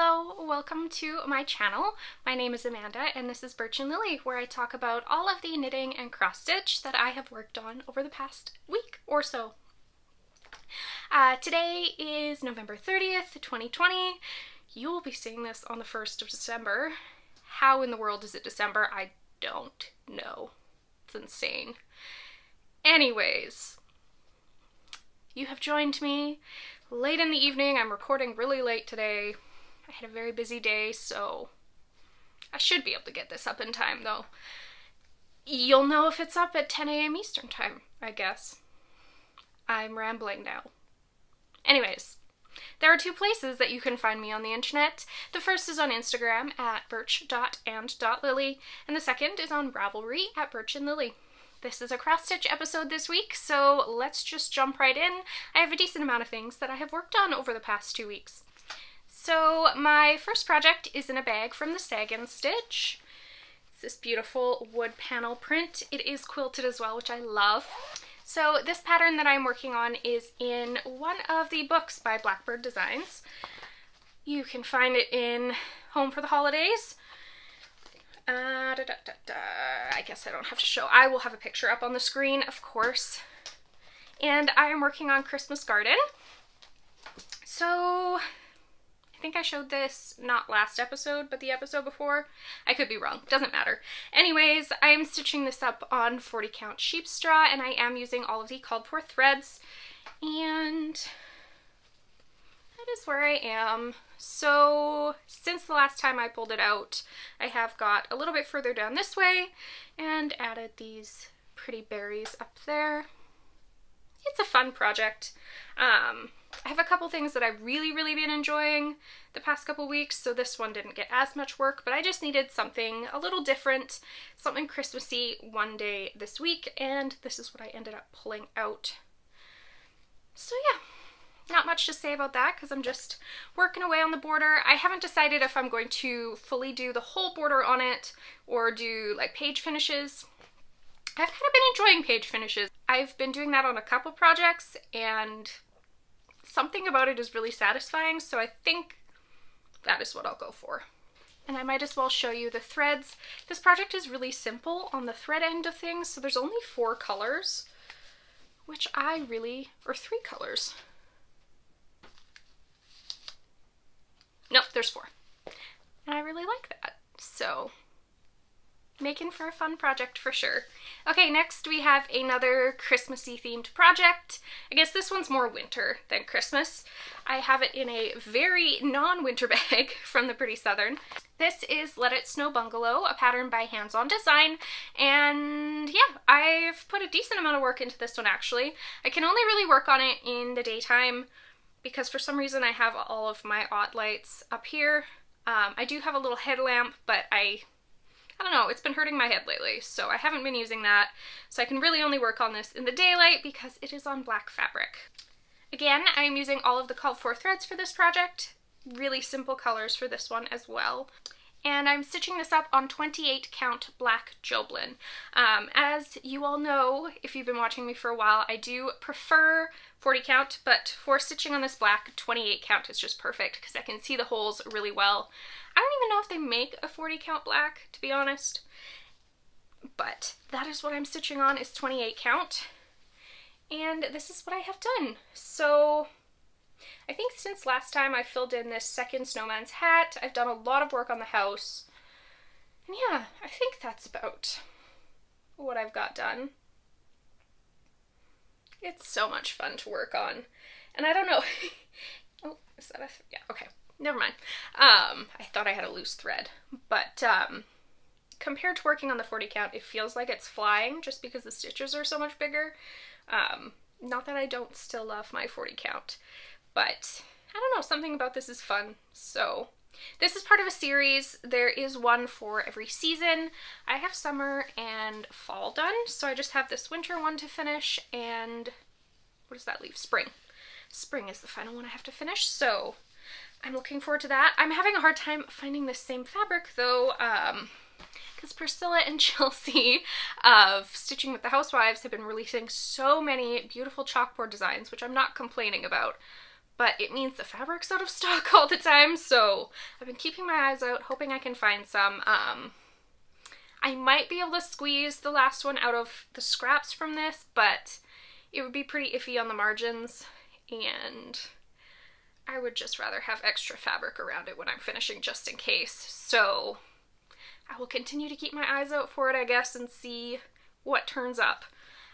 Hello, welcome to my channel. My name is Amanda and this is Birch and Lily, where I talk about all of the knitting and cross stitch that I have worked on over the past week or so. Today is November 30th, 2020. You will be seeing this on the 1st of December. How in the world is it December? I don't know. It's insane. Anyways, you have joined me late in the evening. I'm recording really late today. I had a very busy day, so I should be able to get this up in time, though. You'll know if it's up at 10 a.m. Eastern time, I guess. I'm rambling now. Anyways, there are two places that you can find me on the internet. The first is on Instagram at birch.and.lily, and the second is on Ravelry at Birch and Lily. This is a cross-stitch episode this week, so let's just jump right in. I have a decent amount of things that I have worked on over the past 2 weeks. So my first project is in a bag from the Sagan Stitch. It's this beautiful wood panel print. It is quilted as well, which I love. So this pattern that I'm working on is in one of the books by Blackbird Designs. You can find it in Home for the Holidays. I guess I don't have to show. I will have a picture up on the screen, of course. And I am working on Christmas Garden. So I think I showed this not last episode, but the episode before. I could be wrong, doesn't matter. Anyways, I am stitching this up on 40 count sheep straw, and I am using all of the called for threads. And that is where I am. So since the last time I pulled it out, I have got a little bit further down this way and added these pretty berries up there. It's a fun project. I have a couple things that I've really been enjoying the past couple weeks, so this one didn't get as much work, but I just needed something a little different, something Christmassy one day this week, and this is what I ended up pulling out. So yeah, not much to say about that because I'm just working away on the border. I haven't decided if I'm going to fully do the whole border on it or do like page finishes. I've kind of been enjoying page finishes. I've been doing that on a couple projects and something about it is really satisfying, so I think that is what I'll go for. And I might as well show you the threads. This project is really simple on the thread end of things, so there's only four colors, which I really, or three colors. Nope, there's four. And I really like that, so making for a fun project for sure. Okay, next we have another Christmassy themed project. I guess this one's more winter than Christmas. I have it in a very non-winter bag from the Pretty Southern. This is Let It Snow Bungalow, a pattern by Hands on Design. And yeah, I've put a decent amount of work into this one actually. I can only really work on it in the daytime because for some reason I have all of my aught lights up here. I do have a little headlamp, but I don't know, it's been hurting my head lately, so I haven't been using that. So I can really only work on this in the daylight because it is on black fabric. Again, I am using all of the called for threads for this project. Really simple colors for this one as well. And I'm stitching this up on 28 count black Jobelan. As you all know, if you've been watching me for a while, I do prefer 40 count, but for stitching on this black, 28 count is just perfect because I can see the holes really well. I don't even know if they make a 40 count black, to be honest, but that is what I'm stitching on, is 28 count. And this is what I have done. So I think since last time I filled in this second snowman's hat, I've done a lot of work on the house. And yeah, I think that's about what I've got done. It's so much fun to work on. And I don't know. Oh, is that a... yeah, okay. Never mind. I thought I had a loose thread. But compared to working on the 40 count, it feels like it's flying just because the stitches are so much bigger. Not that I don't still love my 40 count, but I don't know, something about this is fun. So this is part of a series. There is one for every season. I have summer and fall done, so I just have this winter one to finish, and what does that leave? Spring. Spring is the final one I have to finish, so I'm looking forward to that. I'm having a hard time finding this same fabric though, because Priscilla and Chelsea of Stitching with the Housewives have been releasing so many beautiful chalkboard designs, which I'm not complaining about, but it means the fabric's out of stock all the time, so I've been keeping my eyes out, hoping I can find some. I might be able to squeeze the last one out of the scraps from this, but it would be pretty iffy on the margins, and I would just rather have extra fabric around it when I'm finishing just in case. So I will continue to keep my eyes out for it, I guess, and see what turns up.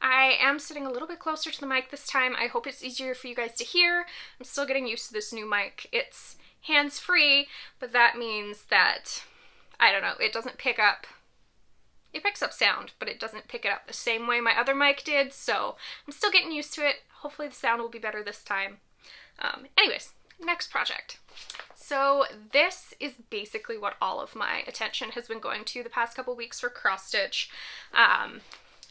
I am sitting a little bit closer to the mic this time. I hope it's easier for you guys to hear. I'm still getting used to this new mic. It's hands-free, but that means that, I don't know, it doesn't pick up. It picks up sound, but it doesn't pick it up the same way my other mic did, so I'm still getting used to it. Hopefully the sound will be better this time. Anyways, next project. So this is basically what all of my attention has been going to the past couple weeks for cross-stitch.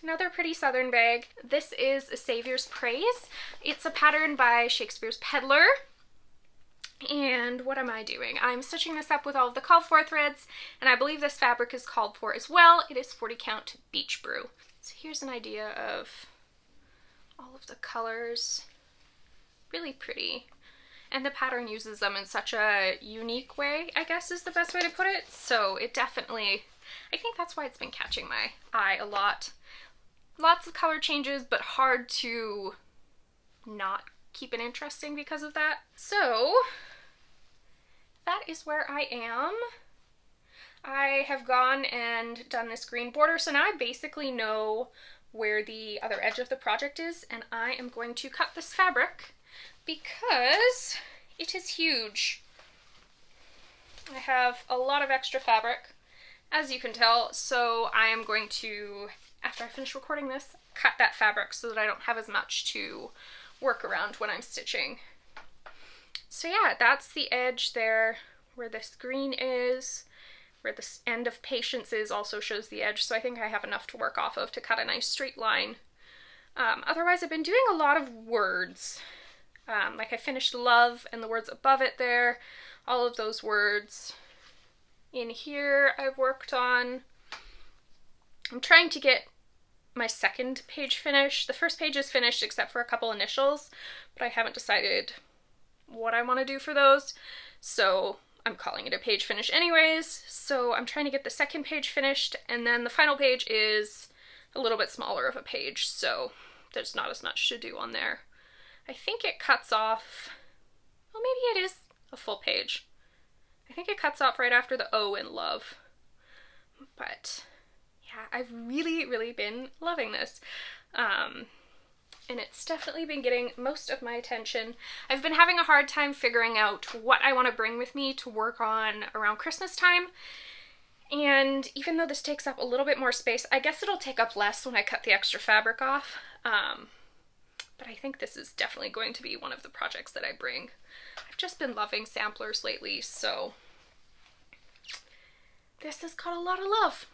Another pretty southern bag. This is a Saviour's Praise. It's a pattern by Shakespeare's Peddler. And what am I doing? I'm stitching this up with all of the called for threads, and I believe this fabric is called for as well. It is 40 count Beach Brew. So here's an idea of all of the colors. Really pretty. And the pattern uses them in such a unique way, I guess is the best way to put it. So it definitely, I think that's why it's been catching my eye a lot. Lots of color changes, but hard to not keep it interesting because of that. So that is where I am. I have gone and done this green border, so now I basically know where the other edge of the project is, and I am going to cut this fabric because it is huge. I have a lot of extra fabric, as you can tell, so I am going to, after I finish recording this, cut that fabric so that I don't have as much to work around when I'm stitching. So yeah, that's the edge there where this green is, where this end of patience is also shows the edge, so I think I have enough to work off of to cut a nice straight line. Otherwise I've been doing a lot of words. Like I finished love and the words above it there, all of those words in here I've worked on. I'm trying to get my second page finished. The first page is finished except for a couple initials, but I haven't decided what I want to do for those, so I'm calling it a page finish anyways. So I'm trying to get the second page finished, and then the final page is a little bit smaller of a page, so there's not as much to do on there. I think it cuts off, well maybe it is a full page. I think it cuts off right after the O in love, but I've really been loving this, and it's definitely been getting most of my attention. I've been having a hard time figuring out what I want to bring with me to work on around Christmas time, and even though this takes up a little bit more space, I guess it'll take up less when I cut the extra fabric off, but I think this is definitely going to be one of the projects that I bring. I've just been loving samplers lately, so this has got a lot of love.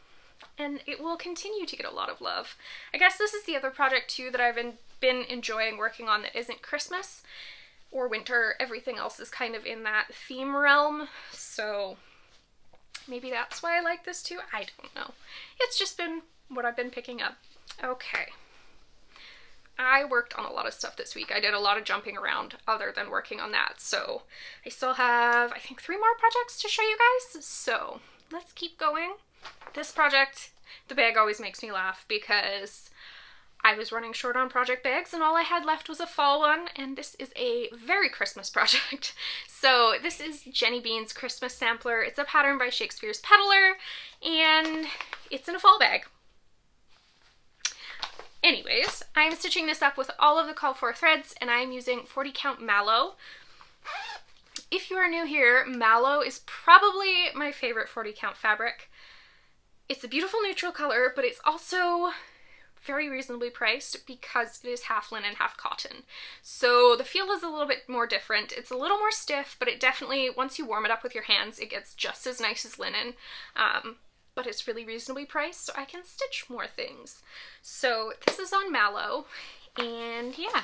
And it will continue to get a lot of love. I guess this is the other project too that I've been enjoying working on that isn't Christmas or winter. Everything else is kind of in that theme realm, so maybe that's why I like this too. I don't know. It's just been what I've been picking up. Okay. I worked on a lot of stuff this week. I did a lot of jumping around other than working on that, so I still have, I think, 3 more projects to show you guys, so let's keep going. This project, the bag always makes me laugh because I was running short on project bags and all I had left was a fall one, and this is a very Christmas project. So this is Jenny Bean's Christmas Sampler. It's a pattern by Shakespeare's Peddler, and it's in a fall bag. Anyways, I'm stitching this up with all of the called for threads, and I'm using 40 count Mallow. If you are new here, Mallow is probably my favorite 40 count fabric. It's a beautiful neutral color, but it's also very reasonably priced because it is half linen, half cotton. So the feel is a little bit more different. It's a little more stiff, but it definitely, once you warm it up with your hands, it gets just as nice as linen. But it's really reasonably priced, so I can stitch more things. So this is on Mallow, and yeah,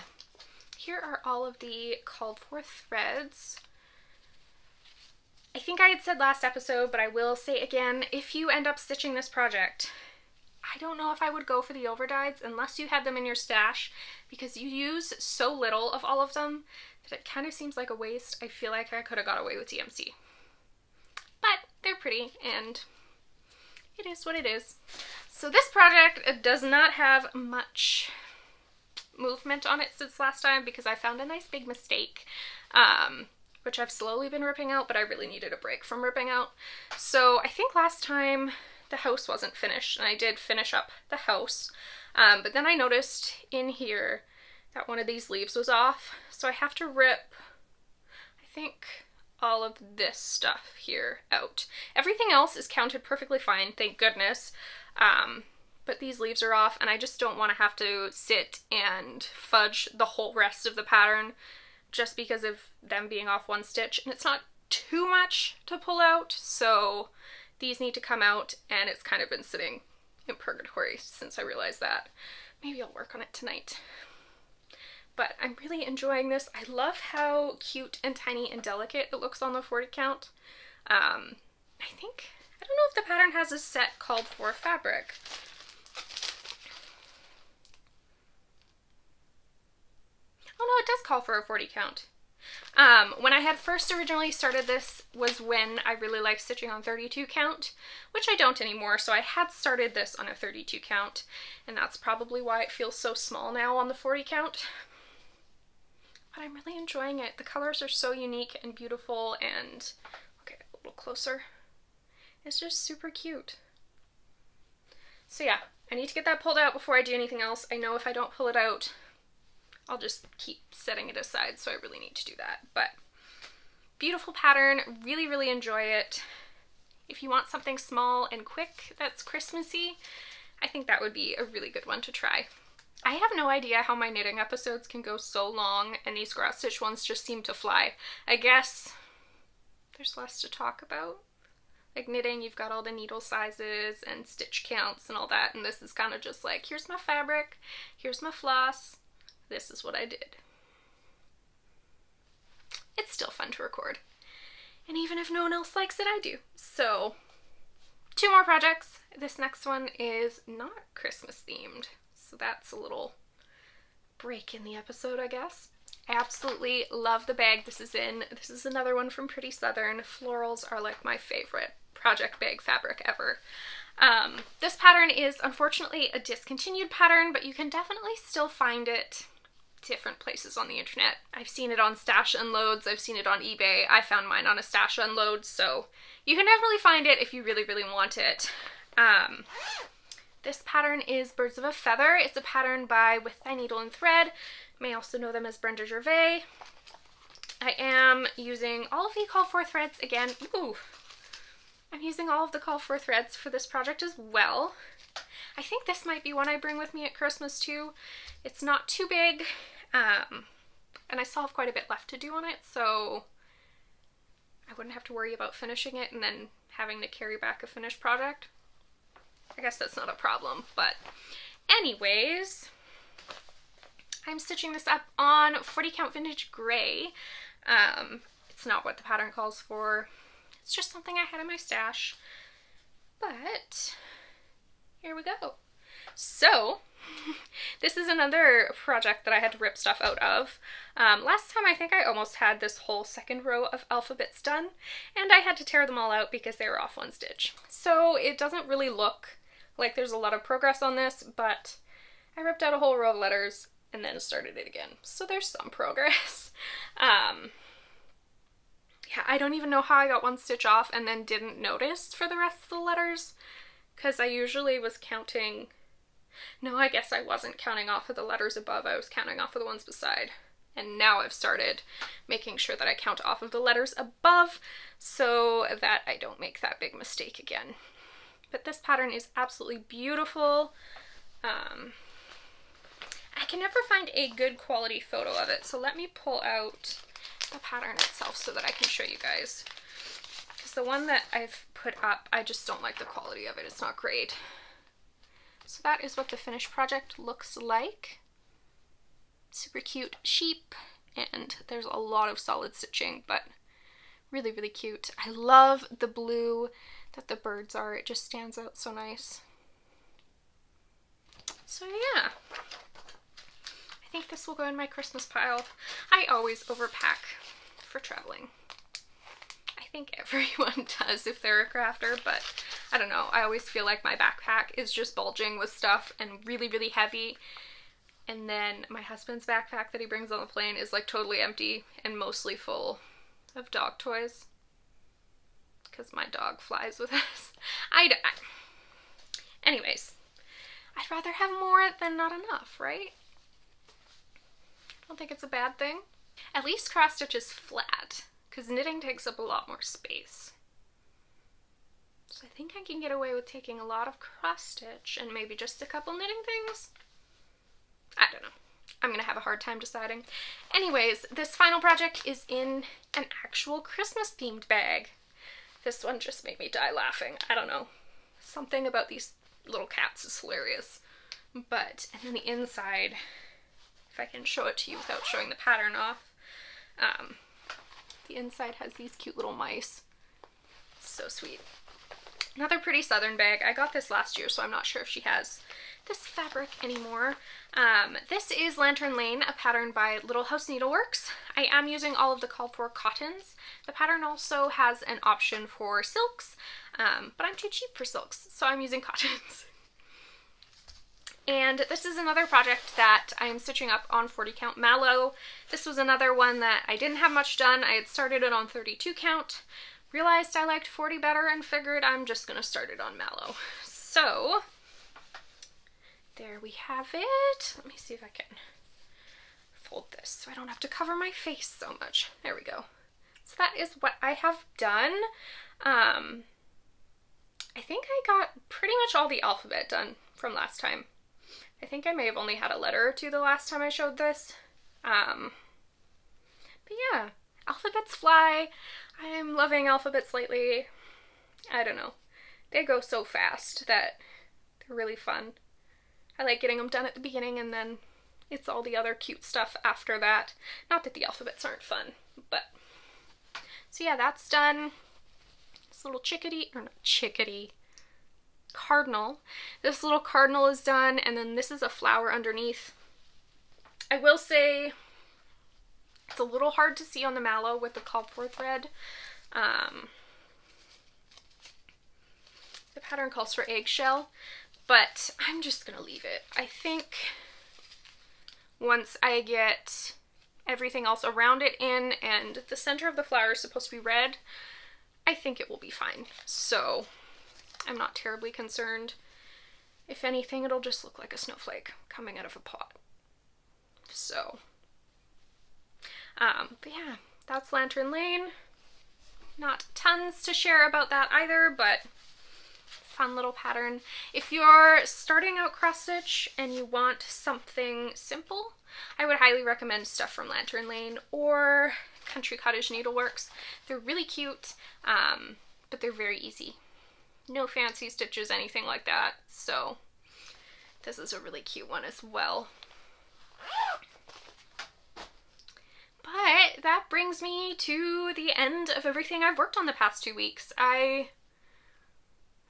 here are all of the called for threads. I think I had said last episode, but I will say again, if you end up stitching this project, I don't know if I would go for the overdyes unless you had them in your stash, because you use so little of all of them but it kind of seems like a waste. I feel like I could have got away with DMC. But they're pretty, and it is what it is. So this project does not have much movement on it since last time because I found a nice big mistake, which I've slowly been ripping out, but I really needed a break from ripping out. So I think last time the house wasn't finished, and I did finish up the house, but then I noticed in here that one of these leaves was off, so I have to rip, I think, all of this stuff here out. Everything else is counted perfectly fine, thank goodness, but these leaves are off, and I just don't want to have to sit and fudge the whole rest of the pattern just because of them being off one stitch, and it's not too much to pull out, so these need to come out, and it's kind of been sitting in purgatory since I realized that. Maybe I'll work on it tonight. But I'm really enjoying this. I love how cute and tiny and delicate it looks on the 40 count. I think, I don't know if the pattern has a set called for fabric. Oh no, it does call for a 40 count. When I had first originally started this was when I really liked stitching on 32 count, which I don't anymore, so I had started this on a 32 count, and that's probably why it feels so small now on the 40 count. But I'm really enjoying it. The colors are so unique and beautiful, and okay, a little closer. It's just super cute. So yeah, I need to get that pulled out before I do anything else. I know if I don't pull it out, I'll just keep setting it aside, so I really need to do that. But beautiful pattern, really, really enjoy it. If you want something small and quick that's Christmassy, I think that would be a really good one to try. I have no idea how my knitting episodes can go so long, and these cross stitch ones just seem to fly. I guess there's less to talk about. Like knitting, you've got all the needle sizes and stitch counts and all that, and this is kind of just like, here's my fabric, here's my floss, this is what I did. It's still fun to record. And even if no one else likes it, I do. So, two more projects. This next one is not Christmas themed, so that's a little break in the episode, I guess. I absolutely love the bag this is in. This is another one from Pretty Southern. Florals are like my favorite project bag fabric ever. This pattern is unfortunately a discontinued pattern, but you can definitely still find it different places on the internet. I've seen it on stash unloads, I've seen it on eBay, I found mine on a stash unload, so you can definitely find it if you really, really want it. This pattern is Birds of a Feather. It's a pattern by With Thy Needle and Thread. You may also know them as Brenda Gervais. I am using all of the Call for Threads again. Ooh! I'm using all of the Call for Threads for this project as well. I think this might be one I bring with me at Christmas too. It's not too big, and I still have quite a bit left to do on it, so I wouldn't have to worry about finishing it and then having to carry back a finished project. I guess that's not a problem, but anyways, I'm stitching this up on 40 count Vintage Grey. It's not what the pattern calls for. It's just something I had in my stash, but here we go. So this is another project that I had to rip stuff out of. Last time I think I almost had this whole second row of alphabets done, and I had to tear them all out because they were off one stitch. So it doesn't really look like there's a lot of progress on this, but I ripped out a whole row of letters and then started it again. So there's some progress. Yeah, I don't even know how I got one stitch off and then didn't notice for the rest of the letters, because I usually was counting... No, I guess I wasn't counting off of the letters above, I was counting off of the ones beside. And now I've started making sure that I count off of the letters above so that I don't make that big mistake again. But this pattern is absolutely beautiful. I can never find a good quality photo of it, so let me pull out the pattern itself so that I can show you guys, because the one that I've put up, I just don't like the quality of it. It's not great. So that is what the finished project looks like. Super cute sheep, and there's a lot of solid stitching, but really, really cute. I love the blue that the birds are. It just stands out so nice. So yeah, I I think this will go in my Christmas pile. I always overpack for traveling. I think everyone does if they're a crafter, but I don't know. I always feel like my backpack is just bulging with stuff and really, really heavy. And then my husband's backpack that he brings on the plane is like totally empty and mostly full of dog toys because my dog flies with us. Anyways, I'd rather have more than not enough, right? I don't think it's a bad thing. At least cross stitch is flat because knitting takes up a lot more space. So I think I can get away with taking a lot of cross stitch and maybe just a couple knitting things. I don't know. I'm gonna have a hard time deciding. Anyways, this final project is in an actual Christmas themed bag. This one just made me die laughing. I don't know. Something about these little cats is hilarious. But, and then the inside, if I can show it to you without showing the pattern off, the inside has these cute little mice. So sweet. Another pretty southern bag. I got this last year, so I'm not sure if she has this fabric anymore. This is Lantern Lane, a pattern by Little House Needleworks. I am using all of the called for cottons. The pattern also has an option for silks, but I'm too cheap for silks, so I'm using cottons. And this is another project that I'm stitching up on 40 count mallow. This was another one that I didn't have much done. I had started it on 32 count. Realized I liked 40 better and figured I'm just gonna start it on mallow. So there we have it. Let me see if I can fold this so I don't have to cover my face so much. There we go. So that is what I have done. I think I got pretty much all the alphabet done from last time. I think I may have only had a letter or two the last time I showed this. But yeah. Alphabets fly. I am loving alphabets lately. I don't know. They go so fast that they're really fun. I like getting them done at the beginning and then it's all the other cute stuff after that. Not that the alphabets aren't fun, but. So yeah, that's done. This little chickadee, or not chickadee, cardinal. This little cardinal is done, and then this is a flower underneath. I will say, it's a little hard to see on the mallow with the called for thread. The pattern calls for eggshell, but I'm just gonna leave it. I think once I get everything else around it in, and the center of the flower is supposed to be red, I think it will be fine. So I'm not terribly concerned. If anything, it'll just look like a snowflake coming out of a pot. So. But yeah, that's Lantern Lane. Not tons to share about that either, but fun little pattern. If you're starting out cross stitch and you want something simple, I would highly recommend stuff from Lantern Lane or Country Cottage Needleworks. They're really cute, but they're very easy. No fancy stitches, anything like that. So this is a really cute one as well. But that brings me to the end of everything I've worked on the past 2 weeks.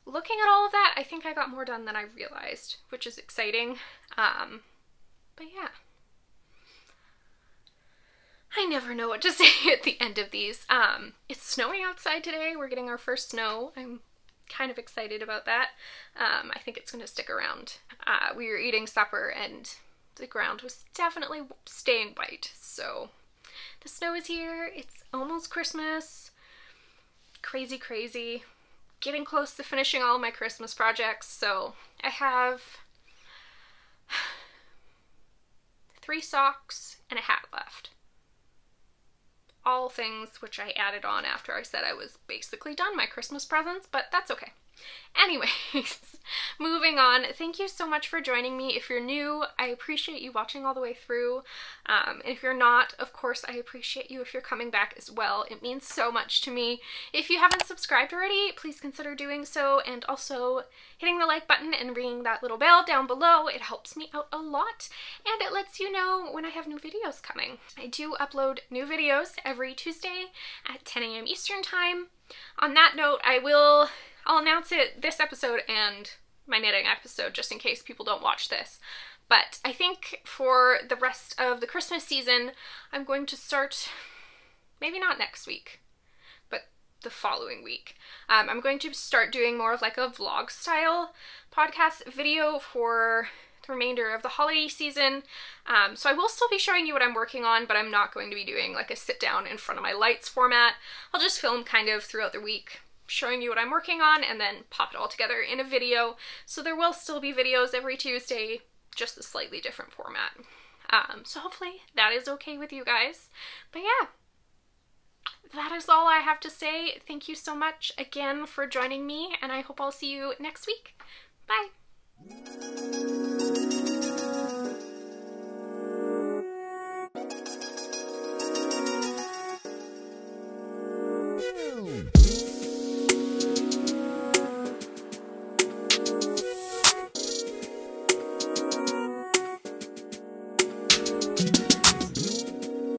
Looking at all of that, I think I got more done than I realized, which is exciting. But yeah. I never know what to say at the end of these. It's snowing outside today. We're getting our first snow. I'm kind of excited about that. I think it's going to stick around. We were eating supper and the ground was definitely staying white, so. The snow is here. It's almost Christmas. Crazy, crazy. Getting close to finishing all my Christmas projects. So I have 3 socks and a hat left. All things which I added on after I said I was basically done my Christmas presents, but that's okay. Anyways, moving on, thank you so much for joining me. If you're new, I appreciate you watching all the way through. If you're not, of course, I appreciate you if you're coming back as well. It means so much to me. If you haven't subscribed already, please consider doing so, and also hitting the like button and ringing that little bell down below. It helps me out a lot, and it lets you know when I have new videos coming. I do upload new videos every Tuesday at 10 a.m. Eastern Time. On that note, I'll announce it this episode and my knitting episode just in case people don't watch this. But I think for the rest of the Christmas season, I'm going to start, maybe not next week, but the following week. I'm going to start doing more of like a vlog style podcast video for the remainder of the holiday season. So I will still be showing you what I'm working on, but I'm not going to be doing like a sit down in front of my lights format. I'll just film kind of throughout the week, showing you what I'm working on and then pop it all together in a video. So there will still be videos every Tuesday, just a slightly different format. So hopefully that is okay with you guys. But yeah, that is all I have to say. Thank you so much again for joining me, and I hope I'll see you next week. Bye.